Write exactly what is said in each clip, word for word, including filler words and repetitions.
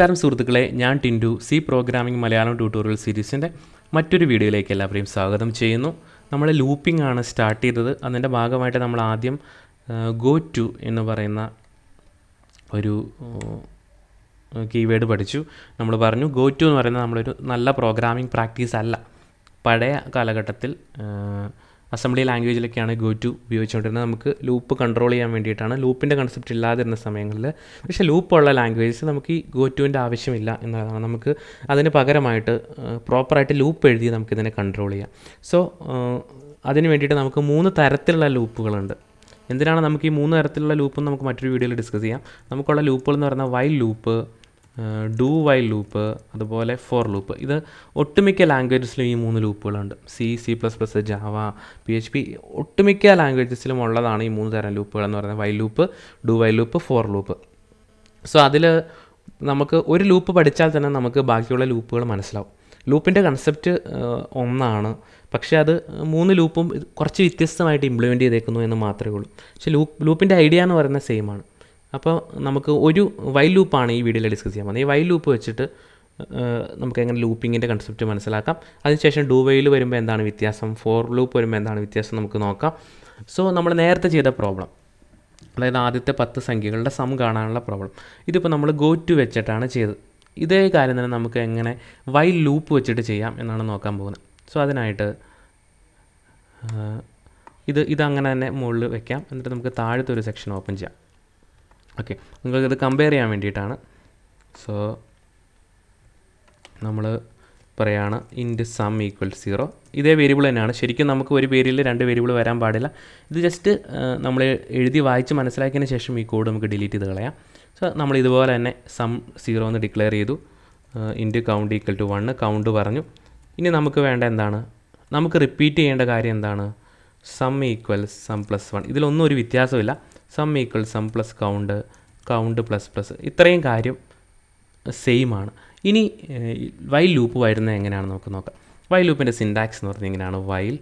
നമസ്കാരം സുഹൃത്തുക്കളെ, ഞാൻ Tindu. C programming Malayalam tutorial സീരീസിൻ്റെ മറ്റൊരു വീഡിയോയിലേക്ക് എല്ലാവരെയും സ്വാഗതം ചെയ്യുന്നു. നമ്മൾ ലൂപ്പിംഗ് ആണ് സ്റ്റാർട്ട് ചെയ്തത്. അതിൻ്റെ ഭാഗമായിട്ട് നമ്മൾ ആദ്യം ഗോ ടു എന്ന് പറയുന്ന ഒരു കീവേഡ് പഠിച്ചു. നമ്മൾ പറഞ്ഞു ഗോ ടു എന്ന് പറയുന്നത് നമ്മളൊരു നല്ല പ്രോഗ്രാമിംഗ് പ്രാക്ടീസ് അല്ല. പഴയ കാലഘട്ടത്തിൽ അസംബ്ലി ലാംഗ്വേജിലൊക്കെയാണ് ഗോ ടു ഉപയോഗിച്ചുകൊണ്ടിരുന്നത്. നമുക്ക് ലൂപ്പ് കൺട്രോൾ ചെയ്യാൻ വേണ്ടിയിട്ടാണ്. ലൂപ്പിൻ്റെ കൺസെപ്റ്റ് ഇല്ലാതിരുന്ന സമയങ്ങളിൽ പക്ഷേ ലൂപ്പുള്ള ലാംഗ്വേജസ് നമുക്ക് ഈ ഗോ ടുവിൻ്റെ ആവശ്യമില്ല എന്നതാണ്. നമുക്ക് അതിന് പകരമായിട്ട് പ്രോപ്പറായിട്ട് ലൂപ്പ് എഴുതി നമുക്കിതിനെ കൺട്രോൾ ചെയ്യാം. സോ അതിന് വേണ്ടിയിട്ട് നമുക്ക് മൂന്ന് തരത്തിലുള്ള ലൂപ്പുകളുണ്ട്. എന്തിനാണ് നമുക്ക് ഈ മൂന്ന് തരത്തിലുള്ള ലൂപ്പും നമുക്ക് മറ്റൊരു വീഡിയോയിൽ ഡിസ്കസ് ചെയ്യാം. നമുക്കുള്ള ലൂപ്പുകൾ എന്ന് പറയുന്ന while loop, do while loop, അതുപോലെ ഫോർ ലൂപ്പ്. ഇത് ഒട്ടുമിക്ക ലാംഗ്വേജസിലും ഈ മൂന്ന് ലൂപ്പുകളുണ്ട്. C, C plus plus, Java, P H P ഒട്ടുമിക്ക ലാംഗ്വേജസിലും ഉള്ളതാണ് ഈ മൂന്ന് തരം ലൂപ്പുകൾ എന്ന് പറയുന്നത് while loop, do while loop, for loop. So അതിൽ നമുക്ക് ഒരു ലൂപ്പ് പഠിച്ചാൽ തന്നെ നമുക്ക് ബാക്കിയുള്ള ലൂപ്പുകൾ മനസ്സിലാവും. ലൂപ്പിൻ്റെ കൺസെപ്റ്റ് ഒന്നാണ്, പക്ഷേ അത് മൂന്ന് ലൂപ്പും കുറച്ച് വ്യത്യസ്തമായിട്ട് ഇംപ്ലിമെൻറ്റ് ചെയ്തേക്കുന്നു എന്ന് മാത്രമേ ഉള്ളൂ. പക്ഷേ ലൂപ്പ് ലൂപ്പിൻ്റെ ഐഡിയ എന്ന് പറയുന്നത് സെയിമാണ്. അപ്പോൾ നമുക്ക് ഒരു വൈൽ ലൂപ്പാണ് ഈ വീഡിയോയിൽ ഡിസ്കസ് ചെയ്യാൻ പോകുന്നത്. ഈ വൈൽ ലൂപ്പ് വെച്ചിട്ട് നമുക്ക് എങ്ങനെ ലൂപ്പിങ്ങിൻ്റെ കൺസെപ്റ്റ് മനസ്സിലാക്കാം. അതിനുശേഷം ഡു വൈൽ വരുമ്പോൾ എന്താണ് വ്യത്യാസം, ഫോർ ലൂപ്പ് വരുമ്പോൾ എന്താണ് വ്യത്യാസം നമുക്ക് നോക്കാം. സോ നമ്മൾ നേരത്തെ ചെയ്ത പ്രോബ്ലം, അതായത് ആദ്യത്തെ പത്ത് സംഖ്യകളുടെ സം കാണാനുള്ള പ്രോബ്ലം, ഇതിപ്പോൾ നമ്മൾ ഗോ ടു വെച്ചിട്ടാണ് ചെയ്തത്. ഇതേ കാര്യം തന്നെ നമുക്ക് എങ്ങനെ വൈൽ ലൂപ്പ് വെച്ചിട്ട് ചെയ്യാം എന്നാണ് നോക്കാൻ പോകുന്നത്. സോ അതിനായിട്ട് ഇത് ഇതങ്ങനെ തന്നെ മുകളിൽ വയ്ക്കാം. എന്നിട്ട് നമുക്ക് താഴത്തെ ഒരു സെക്ഷൻ ഓപ്പൺ ചെയ്യാം. ഓക്കെ, നിങ്ങൾക്കിത് കമ്പയർ ചെയ്യാൻ വേണ്ടിയിട്ടാണ്. സോ നമ്മൾ പറയുകയാണ് ഇൻറ്റ് സം ഈക്വൽ സീറോ. ഇതേ വേരിയബിൾ തന്നെയാണ്. ശരിക്കും നമുക്ക് ഒരു വേരിയബിൾ രണ്ട് വേരിയബിൾ വരാൻ പാടില്ല. ഇത് ജസ്റ്റ് നമ്മൾ എഴുതി വായിച്ച് മനസ്സിലാക്കിയതിന് ശേഷം ഈ കോഡ് നമുക്ക് ഡിലീറ്റ് ചെയ്ത് കളയാം. സോ നമ്മൾ ഇതുപോലെ തന്നെ സം സീറോ എന്ന് ഡിക്ലെയർ ചെയ്തു. Int count equal to one count പറഞ്ഞു. ഇനി നമുക്ക് വേണ്ട എന്താണ്, നമുക്ക് റിപ്പീറ്റ് ചെയ്യേണ്ട കാര്യം എന്താണ്, sum equal sum plus one. ഇതിലൊന്നും ഒരു വ്യത്യാസമില്ല. Sum equal sum plus count, count plus plus, ഇത്രയും കാര്യം സെയിമാണ്. ഇനി വൈൽ ലൂപ്പ് വരുന്നത് എങ്ങനെയാണെന്ന് നമുക്ക് നോക്കാം. വൈൽ ലൂപ്പിൻ്റെ സിൻടാക്സ് എന്ന് പറഞ്ഞാൽ ഇങ്ങനെയാണ്. വൈൽ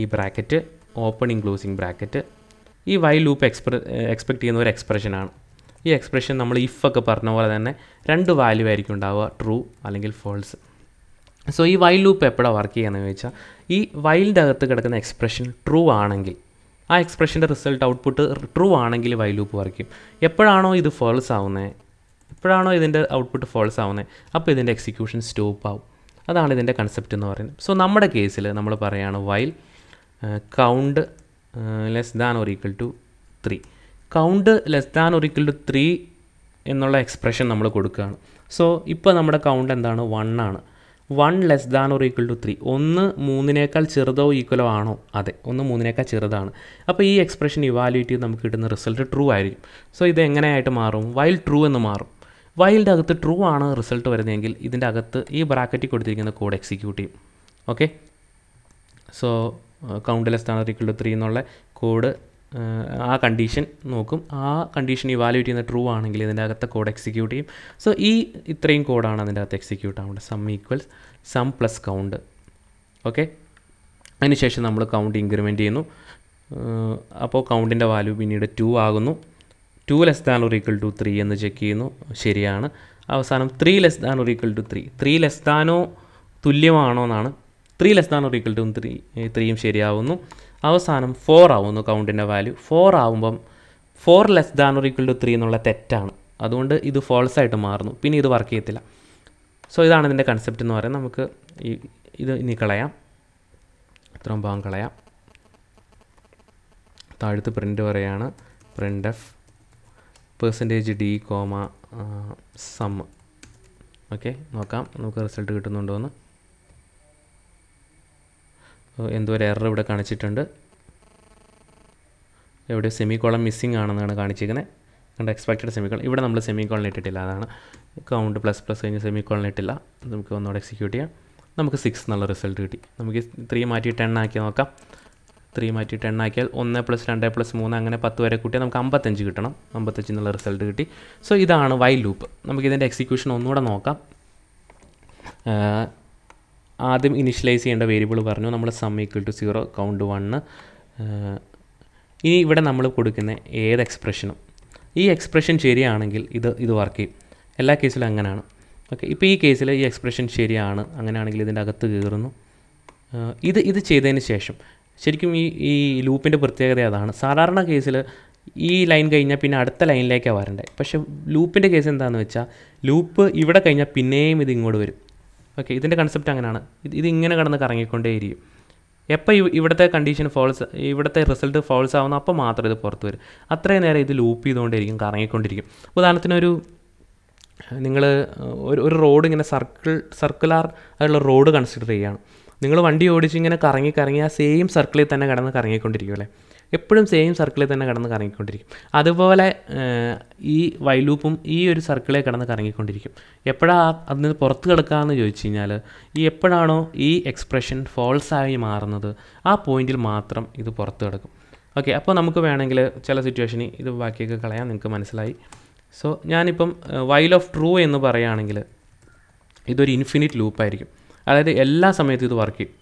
ഈ ബ്രാക്കറ്റ് ഓപ്പണിങ് ക്ലോസിങ് ബ്രാക്കറ്റ്. ഈ വൈൽ ലൂപ്പ് എക്സ്പ്ര എക്സ്പെക്റ്റ് ചെയ്യുന്ന ഒരു എക്സ്പ്രഷനാണ്. ഈ എക്സ്പ്രഷൻ നമ്മൾ ഇഫ് ഒക്കെ പറഞ്ഞ പോലെ തന്നെ രണ്ട് വാല്യൂ ആയിരിക്കും ഉണ്ടാവുക, ട്രൂ അല്ലെങ്കിൽ ഫോൾസ്. സോ ഈ വൈൽ ലൂപ്പ് എപ്പോഴാണ് വർക്ക് ചെയ്യുകയെന്ന് ചോദിച്ചാൽ, ഈ വൈലിൻ്റെ അകത്ത് കിടക്കുന്ന എക്സ്പ്രഷൻ ട്രൂ ആണെങ്കിൽ, ആ എക്സ്പ്രഷൻ്റെ റിസൾട്ട് ഔട്ട്പുട്ട് ട്രൂ ആണെങ്കിൽ വൈൽ ലൂപ്പ് വർക്ക് ചെയ്യും. എപ്പോഴാണോ ഇത് ഫോൾസ് ആവുന്നത്, എപ്പോഴാണോ ഇതിൻ്റെ ഔട്ട്പുട്ട് ഫോൾസ് ആവുന്നത്, അപ്പോൾ ഇതിൻ്റെ എക്സിക്യൂഷൻ സ്റ്റോപ്പ് ആവും. അതാണ് ഇതിൻ്റെ കൺസെപ്റ്റ് എന്ന് പറയുന്നത്. സോ നമ്മുടെ കേസിൽ നമ്മൾ പറയുകയാണ് while count less than or equal to three. Count less than or equal to three എന്നുള്ള എക്സ്പ്രഷൻ നമ്മൾ കൊടുക്കുകയാണ്. സോ ഇപ്പോൾ നമ്മുടെ കൗണ്ട് എന്താണ്, വൺ ആണ്. One less than or equal to three, ഒന്ന് മൂന്നിനേക്കാൾ ചെറുതോ ഈക്വലോ ആണോ? അതെ, ഒന്ന് മൂന്നിനേക്കാൾ ചെറുതാണ്. അപ്പോൾ ഈ എക്സ്പ്രഷൻ ഇവാലുവേറ്റ് ചെയ്ത് നമുക്ക് കിട്ടുന്ന റിസൾട്ട് ട്രൂ ആയിരിക്കും. സോ ഇത് എങ്ങനെയായിട്ട് മാറും, വൈൽ ട്രൂ എന്ന് മാറും. വൈലിൻ്റെ അകത്ത് ട്രൂ ആണ് റിസൾട്ട് വരുന്നതെങ്കിൽ ഇതിൻ്റെ അകത്ത് ഈ ബ്രാക്കറ്റിൽ കൊടുത്തിരിക്കുന്ന കോഡ് എക്സിക്യൂട്ട് ചെയ്യും. Okay, so count less than or equal to three എന്നുള്ള കോഡ് ആ കണ്ടീഷൻ നോക്കും. ആ കണ്ടീഷൻ ഇവാലുവേറ്റ് ചെയ്യുന്ന ട്രൂ ആണെങ്കിൽ ഇതിൻ്റെ അകത്തെ കോഡ് എക്സിക്യൂട്ട് ചെയ്യും. സോ ഈ ഇത്രയും കോഡാണ് അതിൻ്റെ അകത്ത് എക്സിക്യൂട്ട് ആവേണ്ടത്. Sum equals sum plus count. Okay, അതിനുശേഷം നമ്മൾ കൗണ്ട് ഇൻക്രിമെൻറ്റ് ചെയ്യുന്നു. അപ്പോൾ കൗണ്ടിൻ്റെ വാല്യൂ പിന്നീട് ടു ആകുന്നു. Two less than or equal to three എന്ന് ചെക്ക് ചെയ്യുന്നു, ശരിയാണ്. അവസാനം three less than or equal to three, three less ദാനോ തുല്യമാണോ എന്നാണ്. Three less than or equal to three, ത്രീയും ശരിയാവുന്നു. അവസാനം ഫോർ ആവുന്നു കൗണ്ടിൻ്റെ വാല്യൂ. ഫോർ ആവുമ്പം four less than or equal to three എന്നുള്ള തെറ്റാണ്. അതുകൊണ്ട് ഇത് ഫോൾസ് ആയിട്ട് മാറുന്നു. പിന്നെ ഇത് വർക്ക് ചെയ്യത്തില്ല. സോ ഇതാണ് ഇതിൻ്റെ കൺസെപ്റ്റ് എന്ന് പറയുന്നത്. നമുക്ക് ഈ ഇത് ഇനി കളയാം, ഇത്രയും ഭാഗം കളയാം. താഴത്ത് പ്രിൻ്റ് പറയുകയാണ് print f percentage d comma sum. Okay, നോക്കാം നമുക്ക് റിസൾട്ട് കിട്ടുന്നുണ്ടോ എന്ന്. എന്തോ ഒരു എറർ ഇവിടെ കാണിച്ചിട്ടുണ്ട്. എവിടെ സെമി കോളം മിസ്സിംഗ് ആണെന്നാണ് കാണിച്ചിരിക്കുന്നത്. കണ്ട എക്സ്പെക്റ്റഡ് സെമി കോളം, ഇവിടെ നമ്മൾ സെമി കോളം ഇട്ടിട്ടില്ല. അതാണ് കൗണ്ട് പ്ലസ് പ്ലസ് കഴിഞ്ഞ് സെമി കോളം ഇട്ടില്ല. നമുക്ക് ഒന്നുകൂടെ എക്സിക്യൂട്ട് ചെയ്യാം. നമുക്ക് സിക്സ് എന്നുള്ള റിസൾട്ട് കിട്ടി. നമുക്ക് ത്രീ മാറ്റി ടെൻ ആക്കി നോക്കാം. ത്രീ മാറ്റി ടെൻ ആക്കിയാൽ ഒന്ന് പ്ലസ് രണ്ട് പ്ലസ് മൂന്ന് അങ്ങനെ പത്ത് വരെ കൂട്ടിയാൽ നമുക്ക് അമ്പത്തഞ്ച് കിട്ടണം. അമ്പത്തഞ്ച് എന്നുള്ള റിസൾട്ട് കിട്ടി. സോ ഇതാണ് വൈൽ ലൂപ്പ്. നമുക്കിതിൻ്റെ എക്സിക്യൂഷൻ ഒന്നുകൂടെ നോക്കാം. ആദ്യം ഇനിഷ്യലൈസ് ചെയ്യേണ്ട വേരിയബിൾ പറഞ്ഞു നമ്മൾ sum equal to zero count one. ഇനി ഇവിടെ നമ്മൾ കൊടുക്കുന്ന ഏത് എക്സ്പ്രഷനും ഈ എക്സ്പ്രഷൻ ശരിയാണെങ്കിൽ ഇത് ഇത് വർക്ക് ചെയ്യും. എല്ലാ കേസിലും അങ്ങനെയാണ്. ഓക്കെ, ഇപ്പോൾ ഈ കേസിൽ ഈ എക്സ്പ്രഷൻ ശരിയാണ്. അങ്ങനെയാണെങ്കിൽ ഇതിൻ്റെ അകത്ത് കയറുന്നു. ഇത് ഇത് ചെയ്തതിന് ശേഷം ശരിക്കും ഈ ഈ ലൂപ്പിൻ്റെ പ്രത്യേകത അതാണ്. സാധാരണ കേസിൽ ഈ ലൈൻ കഴിഞ്ഞാൽ പിന്നെ അടുത്ത ലൈനിലേക്കാണ് വരേണ്ടത്. പക്ഷേ ലൂപ്പിൻ്റെ കേസ് എന്താണെന്ന് വെച്ചാൽ ലൂപ്പ് ഇവിടെ കഴിഞ്ഞാൽ പിന്നെയും ഇത് ഇങ്ങോട്ട് വരും. ഓക്കെ, ഇതിൻ്റെ കൺസെപ്റ്റ് അങ്ങനെയാണ്. ഇത് ഇതിങ്ങനെ കടന്ന് കറങ്ങിക്കൊണ്ടേയിരിക്കും. എപ്പോൾ ഇവിടുത്തെ കണ്ടീഷൻ ഫോൾസ്, ഇവിടുത്തെ റിസൾട്ട് ഫോൾസ് ആവുന്ന അപ്പോൾ മാത്രം ഇത് പുറത്ത് വരും. അത്രയും നേരം ഇത് ലൂപ്പ് ചെയ്തുകൊണ്ടിരിക്കും, കറങ്ങിക്കൊണ്ടിരിക്കും. ഉദാഹരണത്തിനൊരു നിങ്ങൾ ഒരു ഒരു റോഡ് ഇങ്ങനെ സർക്കിൾ സർക്കുലാർ ആയിട്ടുള്ള റോഡ് കൺസിഡർ ചെയ്യുകയാണ്. നിങ്ങൾ വണ്ടി ഓടിച്ച് ഇങ്ങനെ കറങ്ങി കറങ്ങി ആ സെയിം സർക്കിളിൽ തന്നെ കിടന്ന് കറങ്ങിക്കൊണ്ടിരിക്കും അല്ലേ. എപ്പോഴും സെയിം സർക്കിളിൽ തന്നെ കിടന്ന് കറങ്ങിക്കൊണ്ടിരിക്കും. അതുപോലെ ഈ വൈലൂപ്പും ഈ ഒരു സർക്കിളിൽ കിടന്ന് കറങ്ങിക്കൊണ്ടിരിക്കും. എപ്പോഴാണ് അതിൽ നിന്ന് പുറത്ത് കിടക്കുകയെന്ന് ചോദിച്ചു കഴിഞ്ഞാൽ, ഈ എപ്പോഴാണോ ഈ എക്സ്പ്രഷൻ ഫോൾസായി മാറുന്നത് ആ പോയിന്റിൽ മാത്രം ഇത് പുറത്ത് കിടക്കും. ഓക്കെ, അപ്പോൾ നമുക്ക് വേണമെങ്കിൽ ചില സിറ്റുവേഷനിൽ ഇത് ബാക്കിയൊക്കെ കളയാൻ നിങ്ങൾക്ക് മനസ്സിലായി. സോ ഞാനിപ്പം വൈൽ ഓഫ് ട്രൂ എന്ന് പറയുകയാണെങ്കിൽ ഇതൊരു ഇൻഫിനിറ്റ് ലൂപ്പായിരിക്കും. അതായത് എല്ലാ സമയത്തും ഇത് വർക്ക് ചെയ്യും.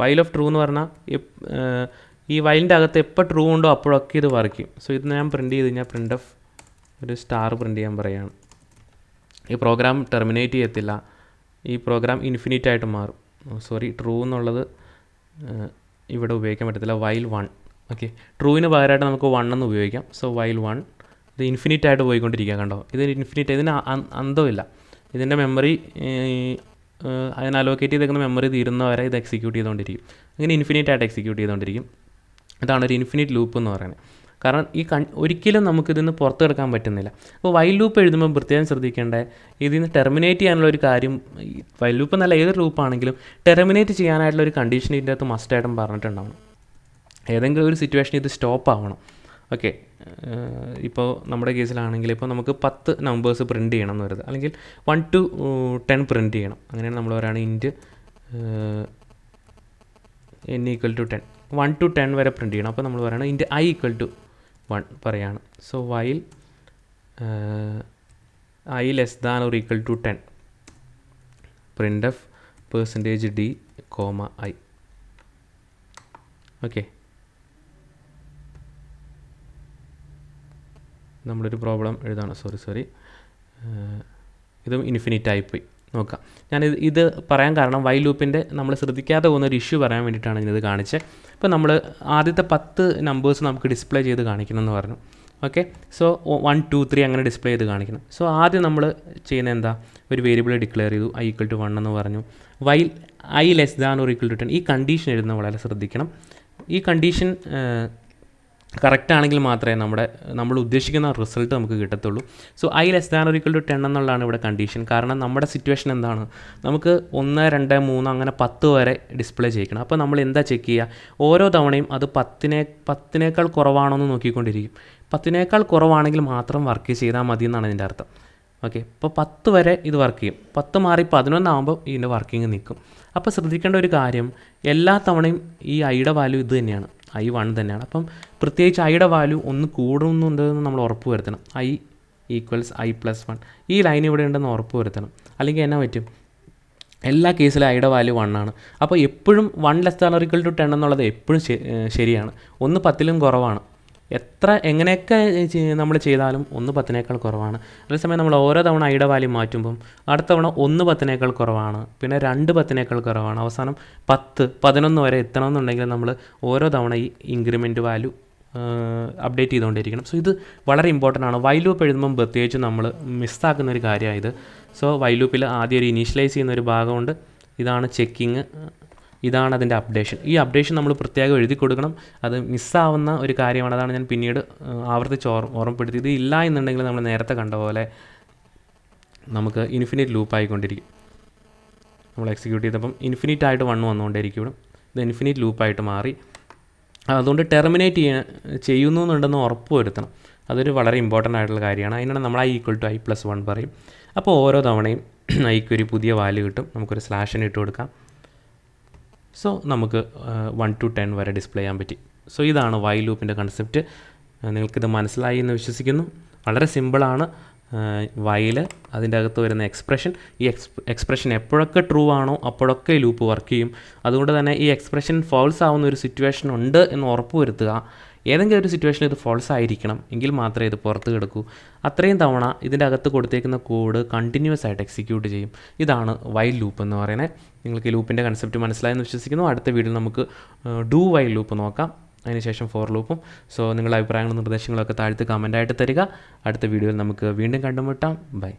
വൈൽ ഓഫ് ട്രൂ എന്ന് പറഞ്ഞാൽ ഈ വൈലിൻ്റെ അകത്ത് എപ്പോൾ ട്രൂ ഉണ്ടോ അപ്പോഴൊക്കെ ഇത് വർക്ക് ചെയ്യും. സോ ഇത് ഞാൻ പ്രിൻറ്റ് ചെയ്ത് കഴിഞ്ഞാൽ പ്രിൻ്റ് ഓഫ് ഒരു സ്റ്റാർ പ്രിൻറ്റ് ചെയ്യാൻ പറയുകയാണ്. ഈ പ്രോഗ്രാം ടെർമിനേറ്റ് ചെയ്യത്തില്ല, ഈ പ്രോഗ്രാം ഇൻഫിനിറ്റ് ആയിട്ട് മാറും. സോറി, ട്രൂ എന്നുള്ളത് ഇവിടെ ഉപയോഗിക്കാൻ പറ്റത്തില്ല. While one. ഓക്കെ, ട്രൂവിന് പകരമായിട്ട് നമുക്ക് വൺ എന്ന് ഉപയോഗിക്കാം. സോ വൈൽ വൺ ഇത് ഇൻഫിനിറ്റ് ആയിട്ട് പോയിക്കൊണ്ടിരിക്കുക. കണ്ടോ, ഇത് ഇൻഫിനിറ്റ്, ഇതിന് അന്തമില്ല. ഇതിൻ്റെ മെമ്മറി, അതിന് അലോക്കേറ്റ് ചെയ്തേക്കുന്ന മെമ്മറി തീരുന്നവരെ ഇത് എക്സിക്യൂട്ട് ചെയ്തുകൊണ്ടിരിക്കും. അങ്ങനെ ഇൻഫിനിറ്റ് ആയിട്ട് എക്സിക്യൂട്ട് ചെയ്തുകൊണ്ടിരിക്കും. ഇതാണ് ഒരു ഇൻഫിനിറ്റ് ലൂപ്പ് എന്ന് പറയുന്നത്. കാരണം ഈ കൺ ഒരിക്കലും നമുക്കിതിൽ നിന്ന് പുറത്ത് കിടക്കാൻ പറ്റുന്നില്ല. അപ്പോൾ വൈൽ ലൂപ്പ് എഴുതുമ്പോൾ പ്രത്യേകം ശ്രദ്ധിക്കേണ്ട, ഇതിൽ നിന്ന് ടെർമിനേറ്റ് ചെയ്യാനുള്ള ഒരു കാര്യം, വൈൽ ലൂപ്പ് എന്നല്ല ഏതൊരു ലൂപ്പാണെങ്കിലും ടെർമിനേറ്റ് ചെയ്യാനായിട്ടുള്ള ഒരു കണ്ടീഷൻ ഇതിൻ്റെ അകത്ത് മസ്റ്റായിട്ടും പറഞ്ഞിട്ടുണ്ടാവണം. ഏതെങ്കിലും ഒരു സിറ്റുവേഷനിൽ ഇത് സ്റ്റോപ്പ് ആവണം. ഓക്കെ, ഇപ്പോൾ നമ്മുടെ കേസിലാണെങ്കിൽ ഇപ്പോൾ നമുക്ക് പത്ത് നമ്പേഴ്സ് പ്രിൻറ്റ് ചെയ്യണം എന്ന് വരുന്നത്, അല്ലെങ്കിൽ വൺ ടു ടെൻ പ്രിൻറ്റ് ചെയ്യണം. അങ്ങനെയാണ് നമ്മൾ പറയുകയാണെങ്കിൽ int n equal to ten, one to ten വരെ പ്രിൻറ്റ് ചെയ്യണം. അപ്പോൾ നമ്മൾ പറയുകയാണ് int i equal to one പറയുകയാണ്. So while i less than or equal to ten print of percentage d comma i. Okay, നമ്മളൊരു പ്രോബ്ലം എഴുതാണ്. Sorry sorry ഇതും infinite ആയിപ്പോയി. നോക്കാം, ഞാനിത് ഇത് പറയാൻ കാരണം വൈൽ ലൂപ്പിൻ്റെ നമ്മൾ ശ്രദ്ധിക്കാതെ പോകുന്ന ഒരു ഇഷ്യൂ പറയാൻ വേണ്ടിയിട്ടാണ് ഞാനിത് കാണിച്ചത്. ഇപ്പോൾ നമ്മൾ ആദ്യത്തെ പത്ത് നമ്പേഴ്സ് നമുക്ക് ഡിസ്പ്ലേ ചെയ്ത് കാണിക്കണമെന്ന് പറഞ്ഞു. Okay, so one two three അങ്ങനെ ഡിസ്പ്ലേ ചെയ്ത് കാണിക്കണം. സോ ആദ്യം നമ്മൾ ചെയ്യുന്ന എന്താ, ഒരു വേരിയബിൾ ഡിക്ലെയർ ചെയ്തു, ഐ ഈക്വൽ ടു വൺ എന്ന് പറഞ്ഞു. While i less than or equal to ten, ഈ കണ്ടീഷൻ എഴുതുന്നത് വളരെ ശ്രദ്ധിക്കണം. ഈ കണ്ടീഷൻ കറക്റ്റാണെങ്കിൽ മാത്രമേ നമ്മുടെ നമ്മൾ ഉദ്ദേശിക്കുന്ന റിസൾട്ട് നമുക്ക് കിട്ടത്തുള്ളൂ. So i less than or equal to ten എന്നുള്ളതാണ് ഇവിടെ കണ്ടീഷൻ. കാരണം നമ്മുടെ സിറ്റുവേഷൻ എന്താണ്, നമുക്ക് ഒന്ന് രണ്ട് മൂന്ന് അങ്ങനെ പത്ത് വരെ ഡിസ്പ്ലേ ചെയ്യിക്കണം. അപ്പോൾ നമ്മൾ എന്താ ചെക്ക് ചെയ്യുക, ഓരോ തവണയും അത് പത്തിനെ പത്തിനേക്കാൾ കുറവാണോ എന്ന് നോക്കിക്കൊണ്ടിരിക്കും. പത്തിനേക്കാൾ കുറവാണെങ്കിൽ മാത്രം വർക്ക് ചെയ്താൽ മതി എന്നാണ് ഇതിൻ്റെ അർത്ഥം. ഓക്കെ, ഇപ്പോൾ പത്ത് വരെ ഇത് വർക്ക് ചെയ്യും. പത്ത് മാറി പതിനൊന്നാകുമ്പോൾ ഇതിൻ്റെ വർക്കിംഗ് നിൽക്കും. അപ്പോൾ ശ്രദ്ധിക്കേണ്ട ഒരു കാര്യം, എല്ലാ തവണയും ഈ ഐയുടെ വാല്യൂ ഇത് തന്നെയാണ്, ഐ വൺ തന്നെയാണ്. അപ്പം പ്രത്യേകിച്ച് ഐയുടെ വാല്യൂ ഒന്ന് കൂടുന്നുണ്ടെന്ന് നമ്മൾ ഉറപ്പ് വരുത്തണം. I equals i plus one, ഈ ലൈൻ ഇവിടെ ഉണ്ടെന്ന് ഉറപ്പ് വരുത്തണം. അല്ലെങ്കിൽ എന്നാ പറ്റും, എല്ലാ കേസിലും ഐയുടെ വാല്യൂ വൺ ആണ്. അപ്പോൾ എപ്പോഴും one less than or equal to ten എന്നുള്ളത് എപ്പോഴും ശരിയാണ്. ഒന്ന് പത്തിലും കുറവാണ്. എത്ര എങ്ങനെയൊക്കെ നമ്മൾ ചെയ്താലും ഒന്ന് പത്തിനേക്കാൾ കുറവാണ്. അതേസമയം നമ്മൾ ഓരോ തവണ ഐയുടെ വാല്യൂ മാറ്റുമ്പം അടുത്ത തവണ ഒന്ന് പത്തിനേക്കാൾ കുറവാണ്, പിന്നെ രണ്ട് പത്തിനേക്കാൾ കുറവാണ്, അവസാനം പത്ത് പതിനൊന്ന് വരെ എത്തണമെന്നുണ്ടെങ്കിൽ നമ്മൾ ഓരോ തവണ ഈ ഇൻക്രിമെൻറ്റ് വാല്യൂ അപ്ഡേറ്റ് ചെയ്തുകൊണ്ടിരിക്കണം. സോ ഇത് വളരെ ഇമ്പോർട്ടൻ്റ് ആണ്. വൈൽ ലൂപ്പ് എഴുതുമ്പം പ്രത്യേകിച്ച് നമ്മൾ മിസ്സാക്കുന്ന ഒരു കാര്യമായത്. സോ വൈൽ ലൂപ്പിൽ ആദ്യം ഒരു ഇനീഷ്യലൈസ് ചെയ്യുന്ന ഒരു ഭാഗമുണ്ട്, ഇതാണ് ചെക്കിങ്, ഇതാണ് അതിൻ്റെ അപ്ഡേഷൻ. ഈ അപ്ഡേഷൻ നമ്മൾ പ്രത്യേകം എഴുതി കൊടുക്കണം. അത് മിസ്സാവുന്ന ഒരു കാര്യമാണ്. അതാണ് ഞാൻ പിന്നീട് ആവർത്തിച്ച് ഓർ ഓർമ്മപ്പെടുത്തി ഇത് ഇല്ല എന്നുണ്ടെങ്കിൽ നമ്മൾ നേരത്തെ കണ്ട പോലെ നമുക്ക് ഇൻഫിനിറ്റ് ലൂപ്പായിക്കൊണ്ടിരിക്കും. നമ്മൾ എക്സിക്യൂട്ട് ചെയ്തപ്പം ഇൻഫിനിറ്റ് ആയിട്ട് വണ്ണ് വന്നുകൊണ്ടിരിക്കും. ഇത് ഇൻഫിനിറ്റ് ലൂപ്പായിട്ട് മാറി. അതുകൊണ്ട് ടെർമിനേറ്റ് ചെയ്യാൻ ചെയ്യുന്നു എന്നുണ്ടെന്ന് ഉറപ്പ് വരുത്തണം. അതൊരു വളരെ ഇമ്പോർട്ടൻ്റ് ആയിട്ടുള്ള കാര്യമാണ്. അതിനാണ് നമ്മൾ i equal to i plus one പറയും. അപ്പോൾ ഓരോ തവണയും ഐക്കൊരു പുതിയ വാല്യൂ കിട്ടും. നമുക്കൊരു സ്ലാഷിന് ഇട്ട് കൊടുക്കാം. സോ നമുക്ക് വൺ ടു ടെൻ വരെ ഡിസ്പ്ലേ ചെയ്യാൻ പറ്റി. സോ ഇതാണ് വൈൽ ലൂപ്പിൻ്റെ കൺസെപ്റ്റ്. നിങ്ങൾക്കിത് മനസ്സിലായി എന്ന് വിശ്വസിക്കുന്നു. വളരെ സിമ്പിളാണ്. വൈൽ, അതിൻ്റെ അകത്ത് വരുന്ന എക്സ്പ്രഷൻ, ഈ എക്സ് എക്സ്പ്രഷൻ എപ്പോഴൊക്കെ ട്രൂ ആണോ അപ്പോഴൊക്കെ ലൂപ്പ് വർക്ക് ചെയ്യും. അതുകൊണ്ട് തന്നെ ഈ എക്സ്പ്രഷൻ ഫോൾസ് ആവുന്ന ഒരു സിറ്റുവേഷൻ ഉണ്ട് എന്ന് ഉറപ്പ് വരുത്തുക. ഏതെങ്കിലും ഒരു സിറ്റുവേഷനിൽ ഇത് ഫോൾസ് ആയിരിക്കണം എങ്കിൽ മാത്രമേ ഇത് പുറത്ത് കിടക്കൂ. അത്രയും തവണ ഇതിൻ്റെ അകത്ത് കൊടുത്തേക്കുന്ന കോഡ് കണ്ടിന്യൂസ് ആയിട്ട് എക്സിക്യൂട്ട് ചെയ്യും. ഇതാണ് വൈൽ ലൂപ്പ് എന്ന് പറയുന്നത്. നിങ്ങൾക്ക് ഈ ലൂപ്പിൻ്റെ കൺസെപ്റ്റ് മനസ്സിലായെന്ന് വിശ്വസിക്കുന്നു. അടുത്ത വീഡിയോയിൽ നമുക്ക് ഡു വൈൽ ലൂപ്പ് നോക്കാം, അതിനുശേഷം ഫോർ ലൂപ്പും. സോ നിങ്ങളുടെ അഭിപ്രായങ്ങളും നിർദ്ദേശങ്ങളൊക്കെ താഴത്ത് കമൻ്റായിട്ട് തരിക. അടുത്ത വീഡിയോയിൽ നമുക്ക് വീണ്ടും കണ്ടുമുട്ടാം. ബൈ.